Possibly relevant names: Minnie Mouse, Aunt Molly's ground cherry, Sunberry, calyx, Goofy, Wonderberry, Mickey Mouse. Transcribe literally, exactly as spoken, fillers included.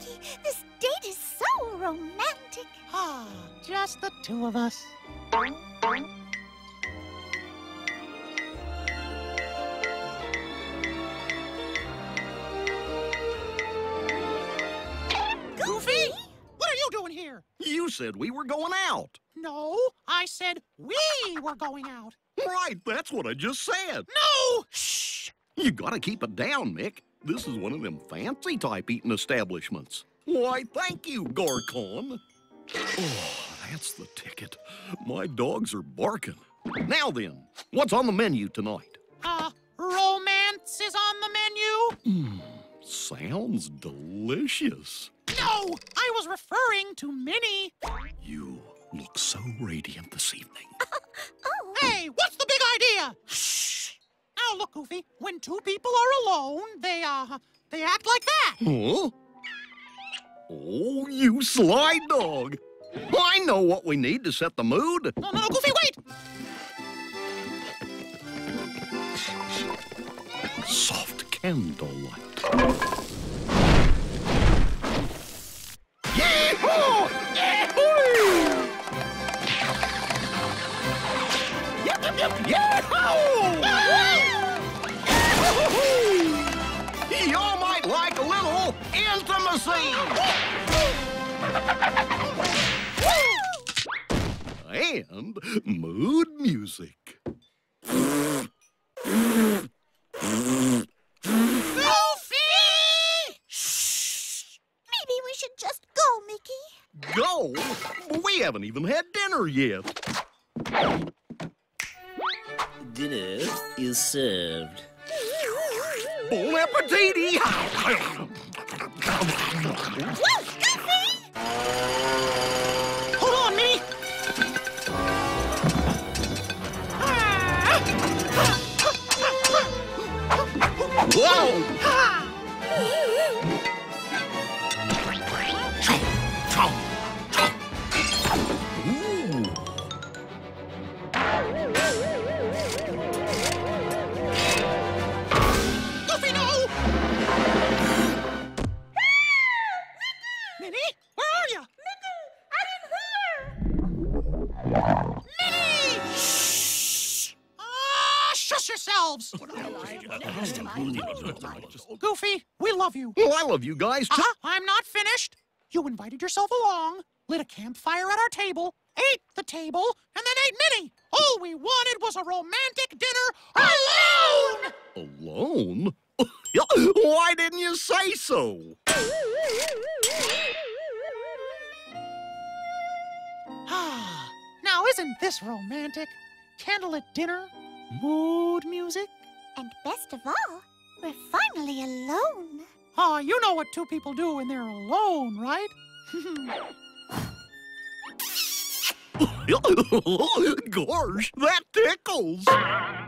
Mickey, this date is so romantic. Ah, just the two of us. Goofy? What are you doing here? You said we were going out. No, I said we were going out. Right, that's what I just said. No! Shh! You gotta keep it down, Mick. This is one of them fancy-type eating establishments. Why, thank you, Gorkon. Oh, that's the ticket. My dogs are barking. Now then, what's on the menu tonight? Uh, romance is on the menu? Mm, sounds delicious. No, I was referring to Minnie. You look so radiant this evening. Oh. Hey, what's the big idea? Shh. Now look, Goofy, when two people are alone, they, uh, they act like that. Huh? Oh, you sly dog. I know what we need to set the mood. No, no, no, Goofy, wait! Soft candlelight. Yee-haw! Yee-hoo! Yep, yep, yep, yee-haw! Y'all might like a little intimacy. And mood music. Goofy! Shh! Maybe we should just go, Mickey. Go? We haven't even had dinner yet. Dinner is served. Bon appetiti! Whoa, Goofy! Hold on, Minnie! Whoa! Goofy, we love you. Well, I love you guys too. Uh-huh. I'm not finished. You invited yourself along, lit a campfire at our table, ate the table, and then ate Minnie. All we wanted was a romantic dinner alone. Alone? Why didn't you say so? Ah, now isn't this romantic? Candlelit dinner, mood music. And best of all, we're finally alone. Ah, oh, you know what two people do when they're alone, right? Gosh, that tickles.